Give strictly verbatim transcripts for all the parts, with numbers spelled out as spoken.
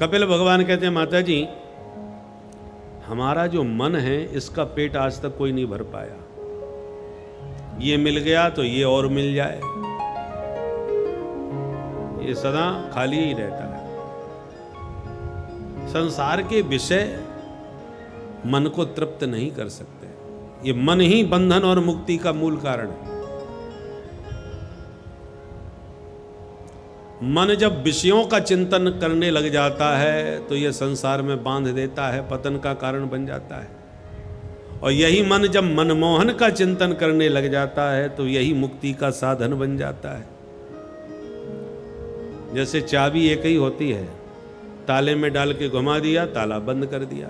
कपिल भगवान कहते हैं, माता जी हमारा जो मन है इसका पेट आज तक कोई नहीं भर पाया, ये मिल गया तो ये और मिल जाए, ये सदा खाली ही रहता है। संसार के विषय मन को तृप्त नहीं कर सकते, ये मन ही बंधन और मुक्ति का मूल कारण है। मन जब विषयों का चिंतन करने लग जाता है तो यह संसार में बांध देता है, पतन का कारण बन जाता है। और यही मन जब मनमोहन का चिंतन करने लग जाता है तो यही मुक्ति का साधन बन जाता है। जैसे चाबी एक ही होती है, ताले में डाल के घुमा दिया, ताला बंद कर दिया।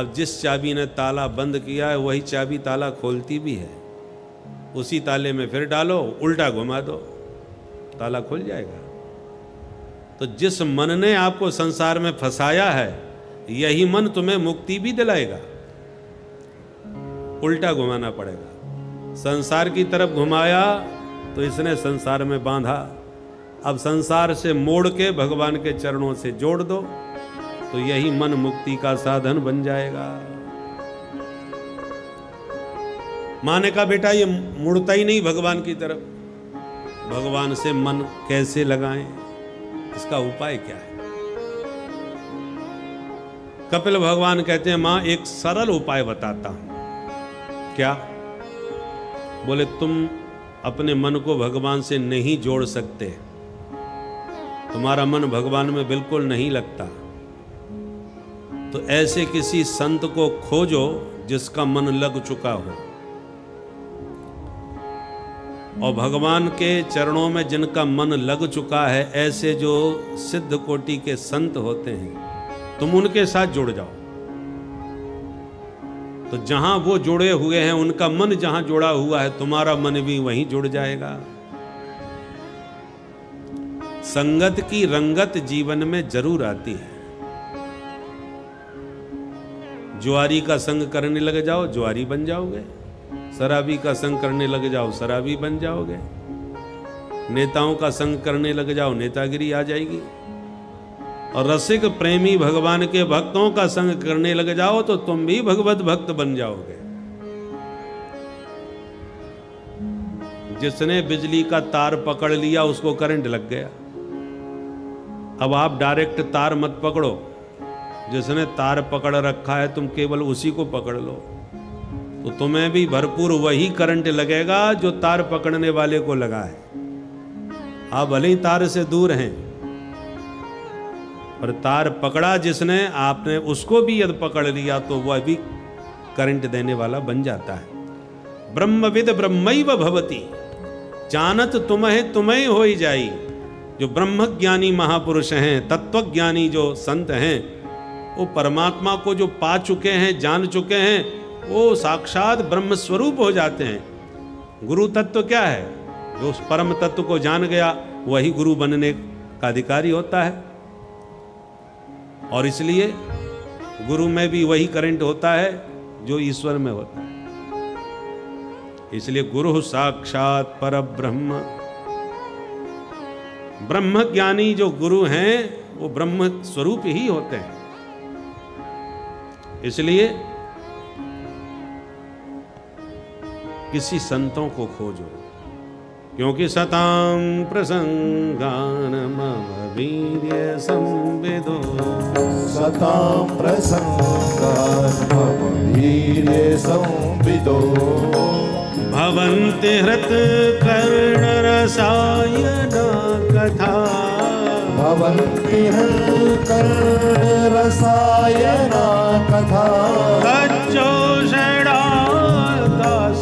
अब जिस चाबी ने ताला बंद किया है वही चाबी ताला खोलती भी है, उसी ताले में फिर डालो, उल्टा घुमा दो, ताला खुल जाएगा। तो जिस मन ने आपको संसार में फंसाया है यही मन तुम्हें मुक्ति भी दिलाएगा, उल्टा घुमाना पड़ेगा। संसार की तरफ घुमाया तो इसने संसार में बांधा, अब संसार से मोड़ के भगवान के चरणों से जोड़ दो तो यही मन मुक्ति का साधन बन जाएगा। माँ ने कहा, बेटा ये मुड़ता ही नहीं भगवान की तरफ, भगवान से मन कैसे लगाएं, इसका उपाय क्या है? कपिल भगवान कहते हैं, माँ एक सरल उपाय बताता हूं। क्या? बोले, तुम अपने मन को भगवान से नहीं जोड़ सकते, तुम्हारा मन भगवान में बिल्कुल नहीं लगता, तो ऐसे किसी संत को खोजो जिसका मन लग चुका हो और भगवान के चरणों में जिनका मन लग चुका है, ऐसे जो सिद्ध कोटि के संत होते हैं तुम उनके साथ जुड़ जाओ। तो जहां वो जुड़े हुए हैं, उनका मन जहां जुड़ा हुआ है, तुम्हारा मन भी वहीं जुड़ जाएगा। संगत की रंगत जीवन में जरूर आती है। जुआरी का संग करने लग जाओ, जुआरी बन जाओगे। शराबी का संग करने लग जाओ, शराबी बन जाओगे। नेताओं का संग करने लग जाओ, नेतागिरी आ जाएगी। और रसिक प्रेमी भगवान के भक्तों का संग करने लग जाओ तो तुम भी भगवत भक्त बन जाओगे। जिसने बिजली का तार पकड़ लिया उसको करंट लग गया, अब आप डायरेक्ट तार मत पकड़ो, जिसने तार पकड़ रखा है तुम केवल उसी को पकड़ लो, तो तुम्हें भी भरपूर वही करंट लगेगा जो तार पकड़ने वाले को लगा है। आप भले ही तार से दूर हैं, पर तार पकड़ा जिसने, आपने उसको भी यदि पकड़ लिया तो वह भी करंट देने वाला बन जाता है। ब्रह्मविद ब्रह्मैव भवति, जानत तुम्हें तुम्हें हो ही जाई। जो ब्रह्मज्ञानी महापुरुष हैं, तत्वज्ञानी जो संत हैं, वो परमात्मा को जो पा चुके हैं, जान चुके हैं, वो साक्षात ब्रह्म स्वरूप हो जाते हैं। गुरु तत्व क्या है? जो उस परम तत्व को जान गया वही गुरु बनने का अधिकारी होता है। और इसलिए गुरु में भी वही करंट होता है जो ईश्वर में होता है। इसलिए गुरु साक्षात परब्रह्म, ब्रह्म ज्ञानी जो गुरु हैं वो ब्रह्म स्वरूप ही होते हैं। इसलिए किसी संतों को खोजो, क्योंकि सताम प्रसंगान मवीर्य संविदो, सताम प्रसंगान मवीर्य संविदो, भवन्ति हृत कर्ण रसायन कथा, भवन्ति हृत कर्ण रसायन कथा,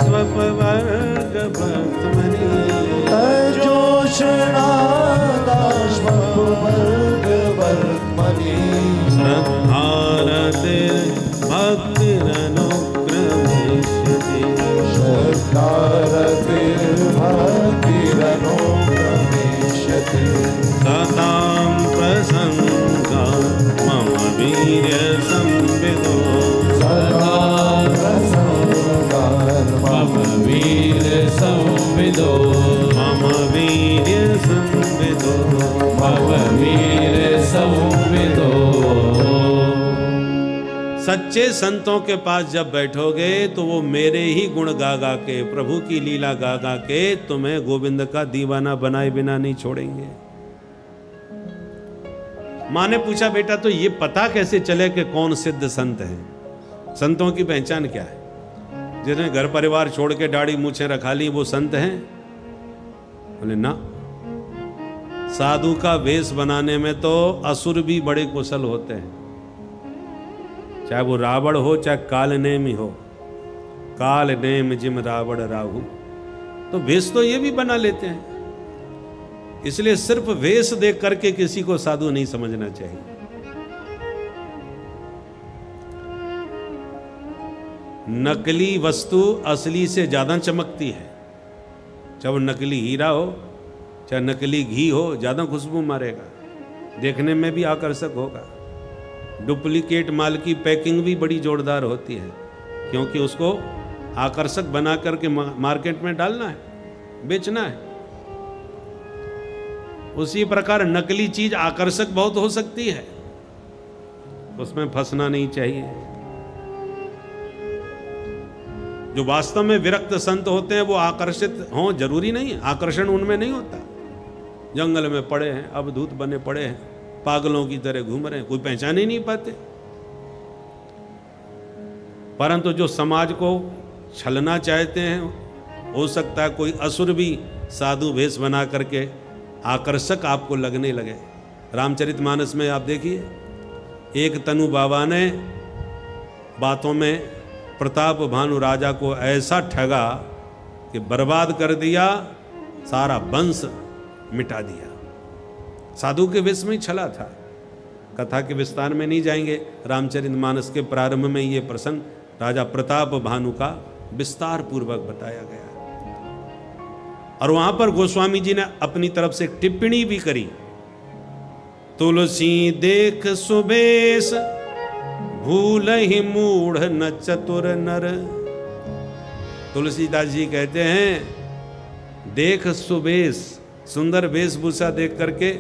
स्वपवर्ग भक्तमणि तजोषणादास स्वपवर्ग वर्तमणि, श्रद्धारते भक्तिरनुक्रमिष्यति, श्रद्धारते भक्तिरनुक्रमिष्यति, सतां प्रसंगा मम वीर्य संविदो, सतां प्रसंगा वीर सौ। सच्चे संतों के पास जब बैठोगे तो वो मेरे ही गुण गा गा के, प्रभु की लीला गा गा के तुम्हें गोविंद का दीवाना बनाए बिना नहीं छोड़ेंगे। माँ ने पूछा, बेटा तो ये पता कैसे चले कि कौन सिद्ध संत हैं? संतों की पहचान क्या है? जिन्होंने घर परिवार छोड़ के दाढ़ी मूछें रखा ली वो संत हैं? बोले ना, साधु का वेश बनाने में तो असुर भी बड़े कुशल होते हैं, चाहे वो रावण हो चाहे कालनेम ही हो। कालनेम जिम रावण राहु, तो वेश तो ये भी बना लेते हैं। इसलिए सिर्फ वेश देख करके किसी को साधु नहीं समझना चाहिए। नकली वस्तु असली से ज़्यादा चमकती है, चाहे वो नकली हीरा हो चाहे नकली घी हो, ज़्यादा खुशबू मारेगा, देखने में भी आकर्षक होगा। डुप्लीकेट माल की पैकिंग भी बड़ी जोरदार होती है, क्योंकि उसको आकर्षक बना करके मार्केट में डालना है, बेचना है। उसी प्रकार नकली चीज़ आकर्षक बहुत हो सकती है, उसमें फंसना नहीं चाहिए। जो वास्तव में विरक्त संत होते हैं वो आकर्षित हों, जरूरी नहीं है, आकर्षण उनमें नहीं होता। जंगल में पड़े हैं, अवधूत बने पड़े हैं, पागलों की तरह घूम रहे हैं, कोई पहचान ही नहीं पाते। परंतु जो समाज को छलना चाहते हैं, हो सकता है कोई असुर भी साधु भेष बना करके आकर्षक आपको लगने लगे। रामचरित मानस में आप देखिए, एक तनु बाबा ने बातों में प्रताप भानु राजा को ऐसा ठगा कि बर्बाद कर दिया, सारा वंश मिटा दिया, साधु के वेश में छला था। कथा के विस्तार में नहीं जाएंगे, रामचरित मानस के प्रारंभ में ये प्रसंग राजा प्रताप भानु का विस्तार पूर्वक बताया गया है। और वहां पर गोस्वामी जी ने अपनी तरफ से टिप्पणी भी करी। तुलसी देख सुबेश भूल ही मूढ़ न चतुर नर। तुलसीदास जी कहते हैं, देख सुबेश, सुंदर वेशभूषा देख करके,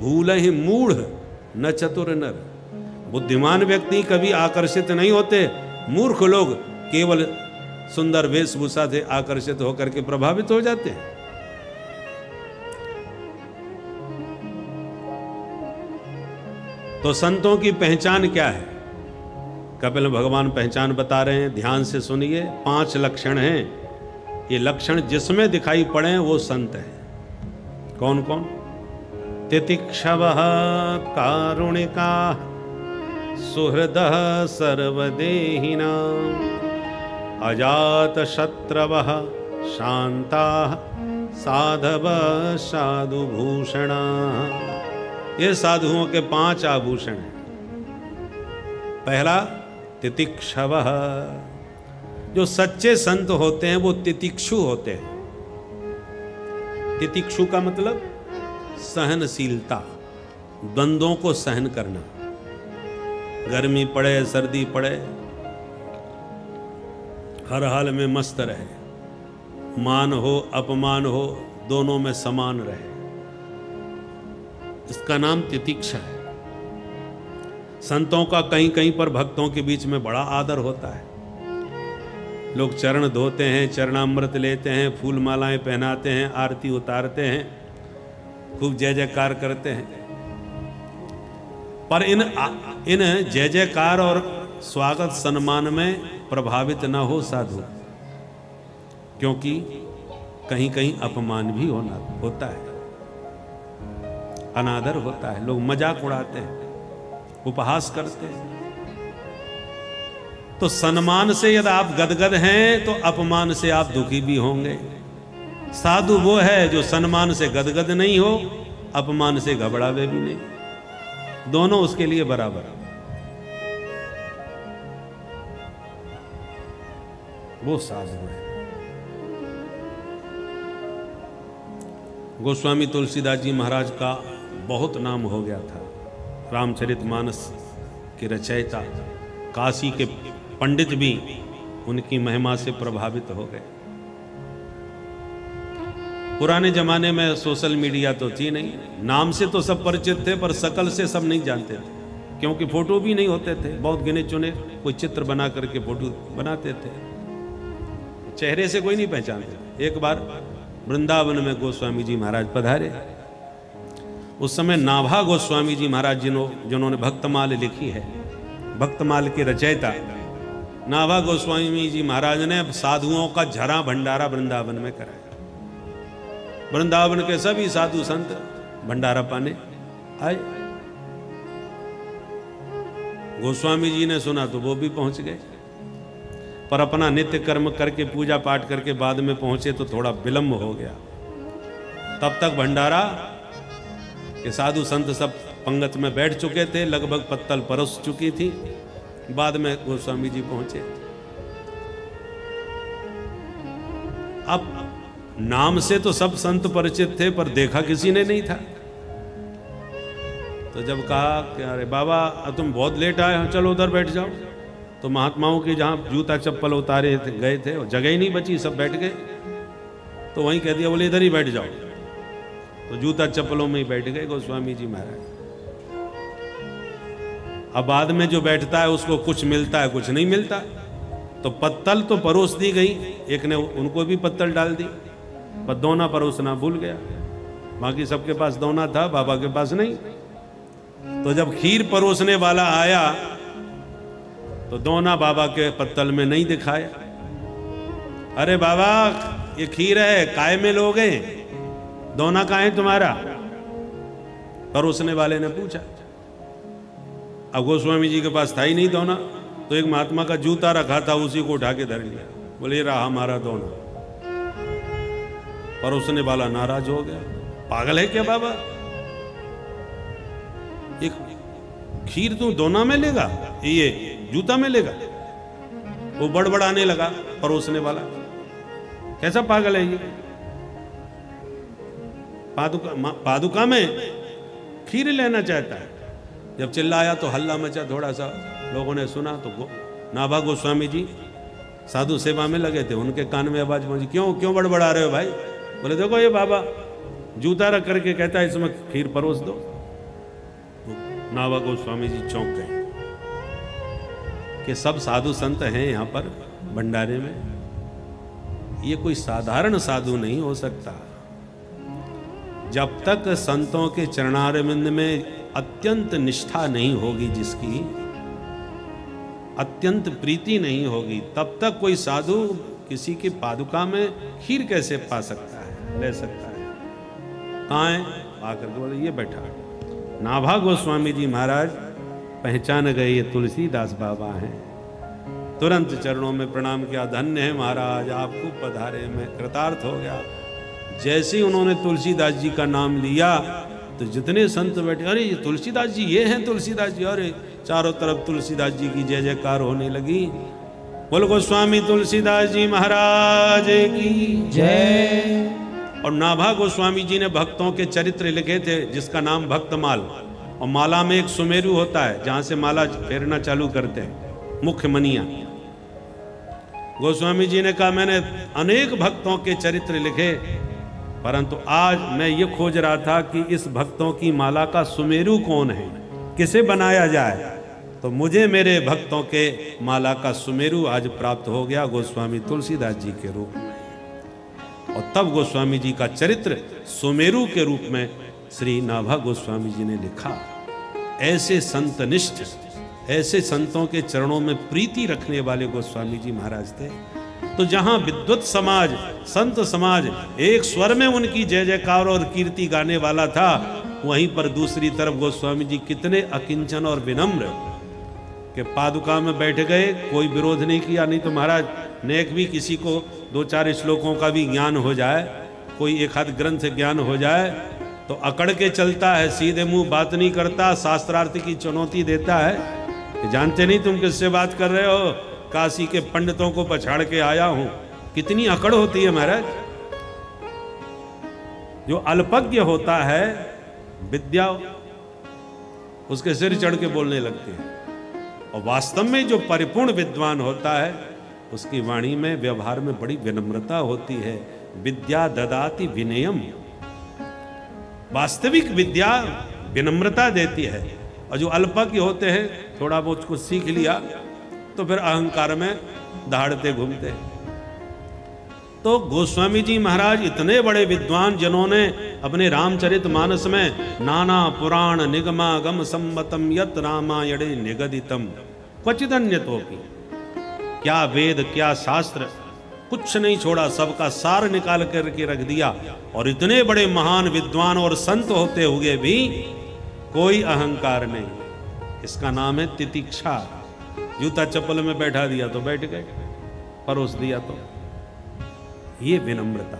भूल ही मूढ़ न चतुर नर, बुद्धिमान व्यक्ति कभी आकर्षित नहीं होते। मूर्ख लोग केवल सुंदर वेशभूषा से आकर्षित होकर के प्रभावित हो जाते हैं। तो संतों की पहचान क्या है? कपिल भगवान पहचान बता रहे हैं, ध्यान से सुनिए। पांच लक्षण हैं, ये लक्षण जिसमें दिखाई पड़े वो संत हैं। कौन कौन? तितिक्षवः कारुणिकाः सुहृदः सर्वदेहिनां अजातशत्रवः शान्ताः साधवः साधुभूषणाः। ये साधुओं के पांच आभूषण हैं। पहला तितिक्षवः, जो सच्चे संत होते हैं वो तितिक्षु होते हैं। तितिक्षु का मतलब सहनशीलता, द्वंद्वों को सहन करना। गर्मी पड़े सर्दी पड़े, हर हाल में मस्त रहे, मान हो अपमान हो दोनों में समान रहे, इसका नाम तितिक्षा है। संतों का कहीं कहीं पर भक्तों के बीच में बड़ा आदर होता है। लोग चरण धोते हैं, चरणामृत लेते हैं, फूल मालाएं पहनाते हैं, आरती उतारते हैं, खूब जय जयकार करते हैं। पर इन इन जय जयकार और स्वागत सम्मान में प्रभावित ना हो साधु, क्योंकि कहीं कहीं अपमान भी होना होता है, अनादर होता है, लोग मजाक उड़ाते हैं, उपहास करते हैं। तो सम्मान से यदि आप गदगद हैं तो अपमान से आप दुखी भी होंगे। साधु वो है जो सम्मान से गदगद नहीं हो, अपमान से घबरावे भी नहीं, दोनों उसके लिए बराबर। वो साधु है। गोस्वामी तुलसीदास जी महाराज का बहुत नाम हो गया था। रामचरित मानस के रचयिता, काशी के पंडित भी उनकी महिमा से प्रभावित हो गए। पुराने जमाने में सोशल मीडिया तो थी नहीं, नाम से तो सब परिचित थे पर शकल से सब नहीं जानते थे। क्योंकि फोटो भी नहीं होते थे, बहुत गिने चुने कोई चित्र बना करके फोटो बनाते थे, चेहरे से कोई नहीं पहचानते। एक बार वृंदावन में गोस्वामी जी महाराज पधारे, उस समय नाभा गोस्वामी जी महाराज जिन्हों जिन्होंने भक्तमाल लिखी है, भक्तमाल के रचयिता नाभा गोस्वामी जी महाराज ने साधुओं का झरा भंडारा वृंदावन में कराया। वृंदावन के सभी साधु संत भंडारा पाने आए। गोस्वामी जी ने सुना तो वो भी पहुंच गए, पर अपना नित्य कर्म करके पूजा पाठ करके बाद में पहुंचे तो थोड़ा विलंब हो गया। तब तक भंडारा के साधु संत सब पंगत में बैठ चुके थे, लगभग पत्तल परस चुकी थी। बाद में गोस्वामी जी पहुंचे। अब नाम से तो सब संत परिचित थे, पर देखा किसी ने नहीं था। तो जब कहा कि अरे बाबा तुम बहुत लेट आए हो, चलो उधर बैठ जाओ, तो महात्माओं के जहाँ जूता चप्पल उतारे थे, गए थे, जगह ही नहीं बची, सब बैठ गए। तो वहीं कह दिया, बोले इधर ही बैठ जाओ। तो जूता चप्पलों में ही बैठ गए गोस्वामी जी महाराज। अब बाद में जो बैठता है उसको कुछ मिलता है, कुछ नहीं मिलता। तो पत्तल तो परोस दी गई, एक ने उनको भी पत्तल डाल दी, पर दोना परोसना भूल गया। बाकी सबके पास दोना था, बाबा के पास नहीं। तो जब खीर परोसने वाला आया तो दोना बाबा के पत्तल में नहीं दिखाया। अरे बाबा ये खीर है, काय में लोगे, दोना कहाँ है तुम्हारा? परोसने वाले ने पूछा। अब गोस्वामी जी के पास था ही नहीं दोना, तो एक महात्मा का जूता रखा था, उसी को उठा के धर लिया। बोले रहा हमारा दोना। परोसने वाला नाराज हो गया, पागल है क्या बाबा, एक खीर तू दोना में लेगा, ये जूता में लेगा? वो बड़बड़ाने लगा परोसने वाला, कैसा पागल है ये, पादुका पादुका में खीर लेना चाहता है। जब चिल्लाया तो हल्ला मचा, थोड़ा सा लोगों ने सुना। तो गो, नाभा गोस्वामी जी साधु सेवा में लगे थे, उनके कान में आवाज पहुंची, क्यों क्यों बड़बड़ा रहे हो भाई? बोले देखो ये बाबा जूता रख करके कहता है इसमें खीर परोस दो। तो नाभा गोस्वामी जी चौंक गए कि सब साधु संत हैं यहाँ पर भंडारे में, ये कोई साधारण साधु नहीं हो सकता। जब तक संतों के चरणारविंद में अत्यंत निष्ठा नहीं होगी, जिसकी अत्यंत प्रीति नहीं होगी, तब तक कोई साधु किसी के पादुका में खीर कैसे पा सकता है, ले सकता है? कहाँ है? आकर के बोले ये बैठा। नाभा गोस्वामी जी महाराज पहचान गए ये तुलसीदास बाबा हैं। तुरंत चरणों में प्रणाम किया, धन्य है महाराज आपको पधारे, मैं कृतार्थ हो गया। जैसे ही उन्होंने तुलसीदास जी का नाम लिया तो जितने संत बैठे, अरे ये तुलसीदास जी, ये हैं तुलसीदास जी, अरे चारों तरफ तुलसीदास जी की जय जयकार होने लगी। बोल गोस्वामी तुलसीदास जी महाराज की जय। और नाभा गोस्वामी जी ने भक्तों के चरित्र लिखे थे, जिसका नाम भक्तमाल, और माला में एक सुमेरु होता है जहाँ से माला फेरना चालू करते हैं, मुख्य मनिया। गोस्वामी जी ने कहा मैंने अनेक भक्तों के चरित्र लिखे, परंतु आज मैं ये खोज रहा था कि इस भक्तों की माला का सुमेरु कौन है, किसे बनाया जाए। तो मुझे मेरे भक्तों के माला का सुमेरु आज प्राप्त हो गया गोस्वामी तुलसीदास जी के रूप में। और तब गोस्वामी जी का चरित्र सुमेरु के रूप में श्री नाभा गोस्वामी जी ने लिखा। ऐसे संतनिष्ठ, ऐसे संतों के चरणों में प्रीति रखने वाले गोस्वामी जी महाराज थे। तो जहाँ विद्वत समाज, संत समाज एक स्वर में उनकी जय जयकार और कीर्ति गाने वाला था, वहीं पर दूसरी तरफ गोस्वामी जी कितने अकिंचन और विनम्र के पादुका में बैठ गए, कोई विरोध नहीं किया। नहीं तो महाराज नेक भी किसी को दो चार श्लोकों का भी ज्ञान हो जाए, कोई एक हाथ ग्रंथ ज्ञान हो जाए तो अकड़ के चलता है, सीधे मुंह बात नहीं करता, शास्त्रार्थ की चुनौती देता है। जानते नहीं तुम किससे बात कर रहे हो, काशी के पंडितों को पछाड़ के आया हूं। कितनी अकड़ होती है महाराज। जो अल्पज्ञ होता है, विद्या उसके सिर चढ़ के बोलने लगती है, और वास्तव में जो परिपूर्ण विद्वान होता है उसकी वाणी में, व्यवहार में बड़ी विनम्रता होती है। विद्या ददाति विनयम, वास्तविक विद्या विनम्रता देती है। और जो अल्पज्ञ होते हैं थोड़ा बहुत कुछ सीख लिया तो फिर अहंकार में दहाड़ते घूमते हैं। तो गोस्वामी जी महाराज इतने बड़े विद्वान जिन्होंने अपने रामचरित मानस में नाना पुराण निगमागम सम्मतम यत रामायणे निगदितम क्वचिदन्यतोपि, क्या वेद क्या शास्त्र कुछ नहीं छोड़ा, सबका सार निकाल करके रख दिया। और इतने बड़े महान विद्वान और संत होते हुए भी कोई अहंकार नहीं। इसका नाम है तितिक्षा। जूता चप्पल में बैठा दिया तो बैठ गए, परोस दिया तो, ये विनम्रता,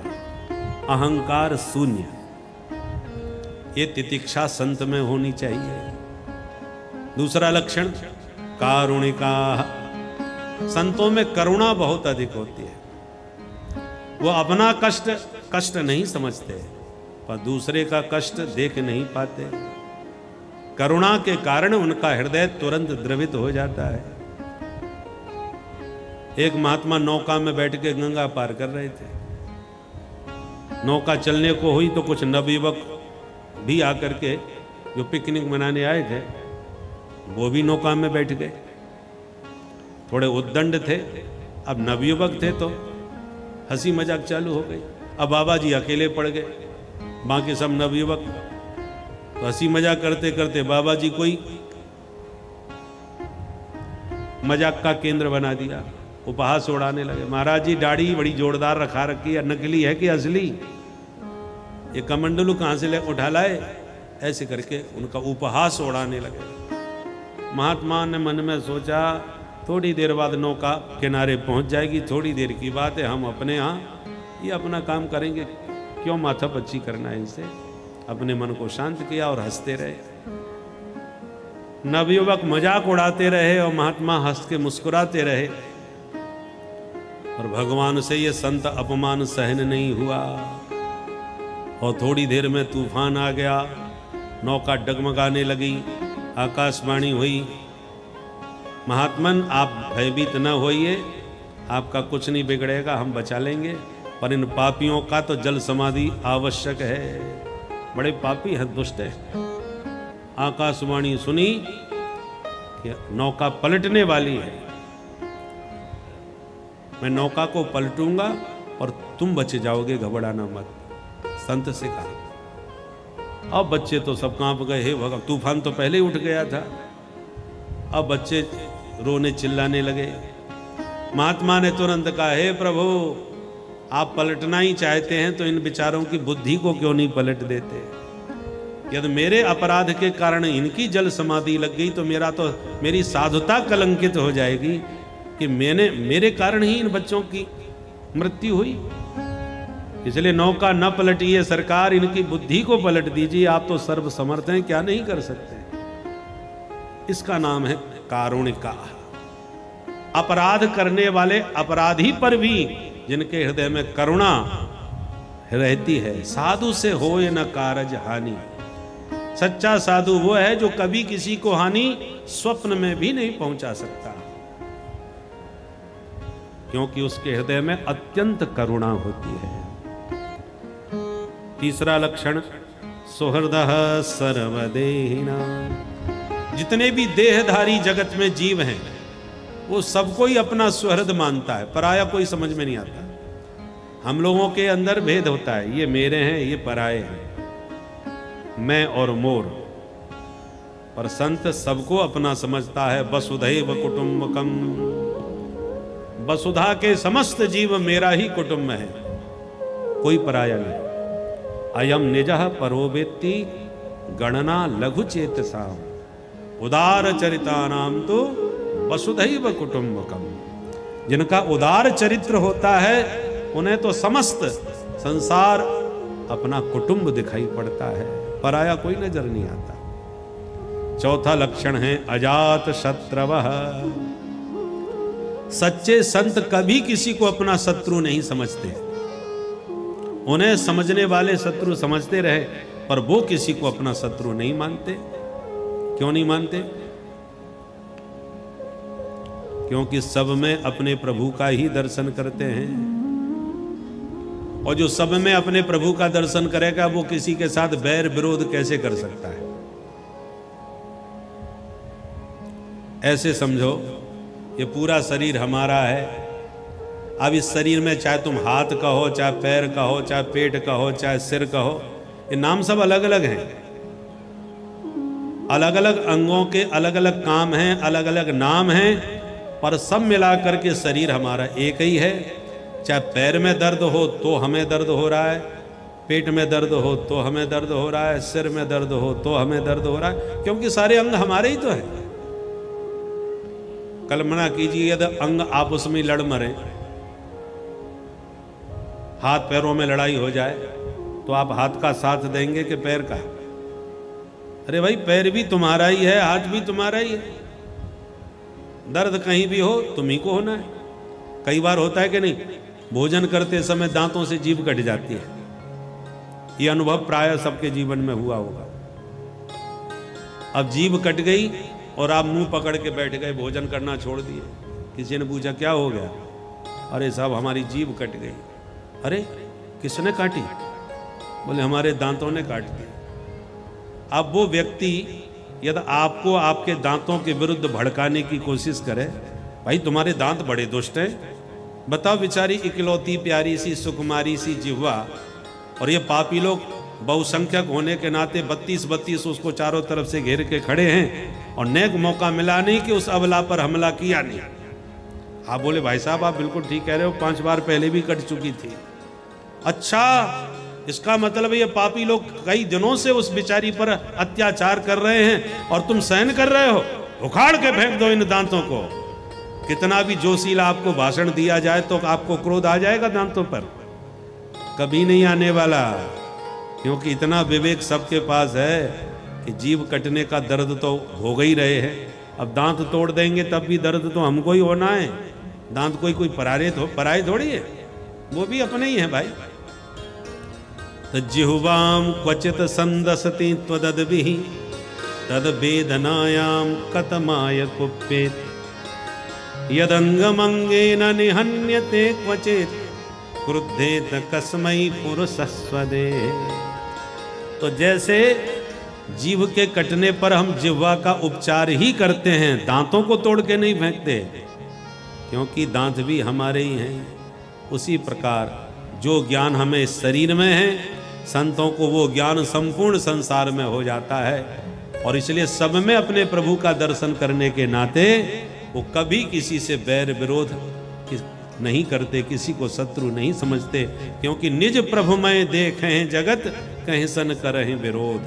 अहंकार शून्य, ये तितिक्षा संत में होनी चाहिए। दूसरा लक्षण कारुणिका, संतों में करुणा बहुत अधिक होती है। वो अपना कष्ट कष्ट नहीं समझते पर दूसरे का कष्ट देख नहीं पाते। करुणा के कारण उनका हृदय तुरंत द्रवित हो जाता है। एक महात्मा नौका में बैठ के गंगा पार कर रहे थे। नौका चलने को हुई तो कुछ नवयुवक भी आकर के जो पिकनिक मनाने आए थे वो भी नौका में बैठ गए। थोड़े उद्दंड थे, अब नवयुवक थे तो हंसी मजाक चालू हो गई। अब बाबा जी अकेले पड़ गए, बाकी सब नवयुवक। तो हंसी मजाक करते करते बाबा जी कोई मजाक का केंद्र बना दिया। उपहास उड़ाने लगे, महाराज जी दाढ़ी बड़ी जोरदार रखा रखी है, नकली है कि असली, ये कमंडलू कहाँ से ले उठा लाए, ऐसे करके उनका उपहास उड़ाने लगे। महात्मा ने मन में सोचा थोड़ी देर बाद नौका किनारे पहुँच जाएगी, थोड़ी देर की बात है, हम अपने यहाँ ये अपना काम करेंगे, क्यों माथापच्ची करना है इनसे। अपने मन को शांत किया और हंसते रहे। नवयुवक मजाक उड़ाते रहे और महात्मा हंस के मुस्कुराते रहे। और भगवान से ये संत अपमान सहन नहीं हुआ। और थोड़ी देर में तूफान आ गया, नौका डगमगाने लगी, आकाशवाणी हुई, महात्मन आप भयभीत न होइए, आपका कुछ नहीं बिगड़ेगा, हम बचा लेंगे, पर इन पापियों का तो जल समाधि आवश्यक है, बड़े पापी हैं, दुष्ट हैं। आकाशवाणी सुनी कि नौका पलटने वाली है, मैं नौका को पलटूंगा और तुम बचे जाओगे, घबराना मत, संत से कहा। अब बच्चे तो सब कांप गए, हे भगवान, तूफान तो पहले ही उठ गया था। अब बच्चे रोने चिल्लाने लगे। महात्मा ने तुरंत कहा, हे प्रभु, आप पलटना ही चाहते हैं तो इन विचारों की बुद्धि को क्यों नहीं पलट देते। यदि मेरे अपराध के कारण इनकी जल समाधि लग गई तो मेरा तो मेरी साधुता कलंकित हो जाएगी कि मैंने मेरे कारण ही इन बच्चों की मृत्यु हुई, इसलिए नौका न पलटिए सरकार, इनकी बुद्धि को पलट दीजिए, आप तो सर्व समर्थ हैं, क्या नहीं कर सकते। इसका नाम है कारुणिका। अपराध करने वाले अपराधी पर भी जिनके हृदय में करुणा रहती है, साधु से हो या न कारज हानि। सच्चा साधु वो है जो कभी किसी को हानि स्वप्न में भी नहीं पहुंचा सकता, क्योंकि उसके हृदय में अत्यंत करुणा होती है। तीसरा लक्षण सुहृदः सर्वदेहिनां, जितने भी देहधारी जगत में जीव हैं वो सबको ही अपना सुहृद मानता है, पराया कोई समझ में नहीं आता। हम लोगों के अंदर भेद होता है, ये मेरे हैं, ये पराये हैं, मैं और मोर। पर संत सबको अपना समझता है। वसुधैव कुटुम्बकम, वसुधा के समस्त जीव मेरा ही कुटुंब है, कोई पराया नहीं। अयम निजः परो वेत्ति गणना लघु चेतसाम, उदार चरितानाम तो वसुधैव कुटुंबकम। जिनका उदार चरित्र होता है उन्हें तो समस्त संसार अपना कुटुंब दिखाई पड़ता है, पराया कोई नजर नहीं आता। चौथा लक्षण है अजात शत्रवः, सच्चे संत कभी किसी को अपना शत्रु नहीं समझते। उन्हें समझने वाले शत्रु समझते रहे पर वो किसी को अपना शत्रु नहीं मानते। क्यों नहीं मानते? क्योंकि सब में अपने प्रभु का ही दर्शन करते हैं, और जो सब में अपने प्रभु का दर्शन करेगा वो किसी के साथ बैर विरोध कैसे कर सकता है। ऐसे समझो ये पूरा शरीर हमारा है। अब इस शरीर में चाहे तुम हाथ कहो, चाहे पैर कहो, चाहे पेट कहो, चाहे सिर कहो, ये नाम सब अलग अलग हैं। अलग अलग अंगों के अलग अलग काम हैं, अलग अलग नाम हैं, पर सब मिलाकर के शरीर हमारा एक ही है। चाहे पैर में दर्द हो तो हमें दर्द हो रहा है, पेट में दर्द हो तो हमें दर्द हो रहा है, सिर में दर्द हो तो हमें दर्द हो रहा है, क्योंकि सारे अंग हमारे ही तो हैं। कल्पना कीजिए यदि अंग आपस में लड़ मरें, हाथ पैरों में लड़ाई हो जाए, तो आप हाथ का साथ देंगे कि पैर का? अरे भाई पैर भी तुम्हारा ही है, हाथ भी तुम्हारा ही है, दर्द कहीं भी हो तुम्ही को होना है। कई बार होता है कि नहीं, भोजन करते समय दांतों से जीभ कट जाती है। ये अनुभव प्राय सबके जीवन में हुआ होगा। अब जीभ कट गई और आप मुंह पकड़ के बैठ गए, भोजन करना छोड़ दिए। किसी ने पूछा क्या हो गया? अरे साहब हमारी जीभ कट गई। अरे किसने काटी? बोले हमारे दांतों ने काट दी। अब वो व्यक्ति यदि आपको आपके दांतों के विरुद्ध भड़काने की कोशिश करे, भाई तुम्हारे दांत बड़े दुष्ट हैं, बताओ बेचारी इकलौती प्यारी सी सुकुमारी सी जिह्वा, और ये पापी लोग बहुसंख्यक होने के नाते बत्तीस बत्तीस उसको चारों तरफ से घेर के खड़े हैं और नेक मौका मिला नहीं कि उस अबला पर हमला किया नहीं। आप बोले भाई साहब आप बिल्कुल ठीक कह रहे हो, पांच बार पहले भी कट चुकी थी। अच्छा, इसका मतलब ये पापी लोग कई दिनों से उस बिचारी पर अत्याचार कर रहे हैं और तुम सहन कर रहे हो। उखाड़ के फेंक दो इन दांतों को। कितना भी जोशीला आपको भाषण दिया जाए तो आपको क्रोध आ जाएगा दांतों पर? कभी नहीं आने वाला, क्योंकि इतना विवेक सबके पास है कि जीभ कटने का दर्द तो हो गई रहे हैं, अब दांत तोड़ देंगे तब भी दर्द तो हमको ही होना है। दांत कोई कोई पराये थो, पराये थोड़ी है, वो भी अपने ही हैं भाई। तो जिह्वाम क्वचित संदसति त्वदद्भिः तद वेदनायाम कतमाय कुप्पेत यदंगमंगेन निहन्यते क्वचित क्रुद्धे तस्मयी पुरुषस्वदे। तो जैसे जीव के कटने पर हम जिह्वा का उपचार ही करते हैं, दांतों को तोड़ के नहीं फेंकते, क्योंकि दांत भी हमारे ही हैं, उसी प्रकार जो ज्ञान हमें शरीर में है, संतों को वो ज्ञान संपूर्ण संसार में हो जाता है। और इसलिए सब में अपने प्रभु का दर्शन करने के नाते वो कभी किसी से बैर विरोध नहीं करते, किसी को शत्रु नहीं समझते, क्योंकि निज प्रभु में देखे हैं जगत कहीं सन करें विरोध।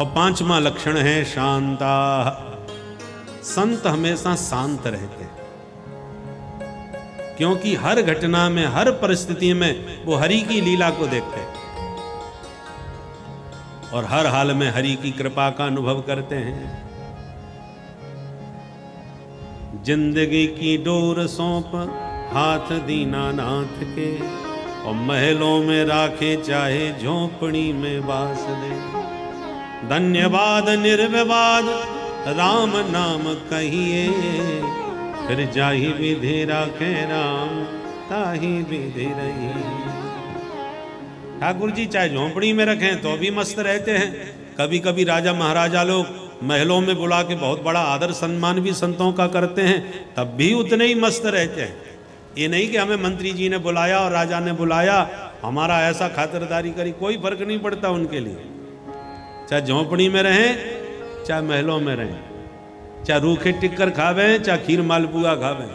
और पांचवा लक्षण है शांता। संत हमेशा शांत रहते हैं, क्योंकि हर घटना में हर परिस्थिति में वो हरि की लीला को देखते हैं और हर हाल में हरि की कृपा का अनुभव करते हैं। जिंदगी की डोर सौंप हाथ दीनानाथ के और महलों में राखे चाहे झोपड़ी में वास दे। धन्यवाद निर्विवाद राम नाम कहिए फिर जाहि विधि राखे राम ताहि विधि रही। ठाकुर जी चाहे झोपड़ी में रखें तो भी मस्त रहते हैं। कभी कभी राजा महाराजा लोग महलों में बुला के बहुत बड़ा आदर सम्मान भी संतों का करते हैं, तब भी उतने ही मस्त रहते हैं। ये नहीं कि हमें मंत्री जी ने बुलाया और राजा ने बुलाया, हमारा ऐसा खातिरदारी करी, कोई फर्क नहीं पड़ता उनके लिए। चाहे झोंपड़ी में रहें चाहे महलों में रहें, चाहे रूखे टिक्कर खावें चाहे खीर मालपुआ खावें,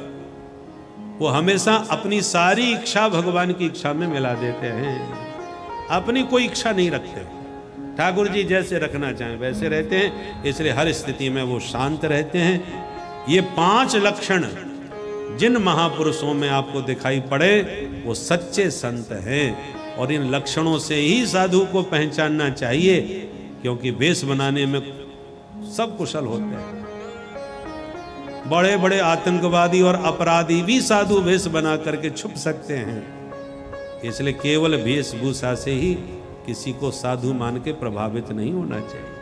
वो हमेशा अपनी सारी इच्छा भगवान की इच्छा में मिला देते हैं। अपनी कोई इच्छा नहीं रखते, ठाकुर जी जैसे रखना चाहें वैसे रहते हैं, इसलिए हर स्थिति में वो शांत रहते हैं। ये पांच लक्षण जिन महापुरुषों में आपको दिखाई पड़े वो सच्चे संत हैं, और इन लक्षणों से ही साधु को पहचानना चाहिए, क्योंकि वेश बनाने में सब कुशल होते हैं। बड़े बड़े आतंकवादी और अपराधी भी साधु वेश बना करके छुप सकते हैं, इसलिए केवल वेशभूषा से ही किसी को साधु मान के प्रभावित नहीं होना चाहिए।